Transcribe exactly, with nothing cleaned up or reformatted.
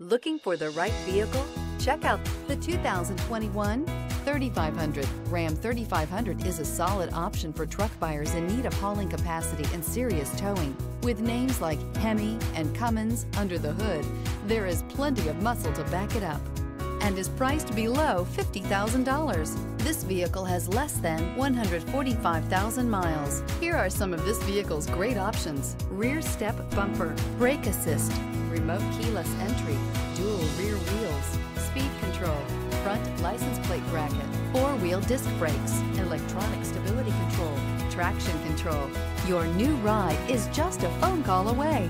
Looking for the right vehicle? Check out the two thousand twenty-one thirty-five hundred. Ram thirty-five hundred is a solid option for truck buyers in need of hauling capacity and serious towing. With names like Hemi and Cummins under the hood, there is plenty of muscle to back it up, and is priced below fifty thousand dollars. This vehicle has less than one hundred forty-five thousand miles. Here are some of this vehicle's great options: rear step bumper, brake assist, remote keyless entry, dual rear wheels, speed control, front license plate bracket, four-wheel disc brakes, electronic stability control, traction control. Your new ride is just a phone call away.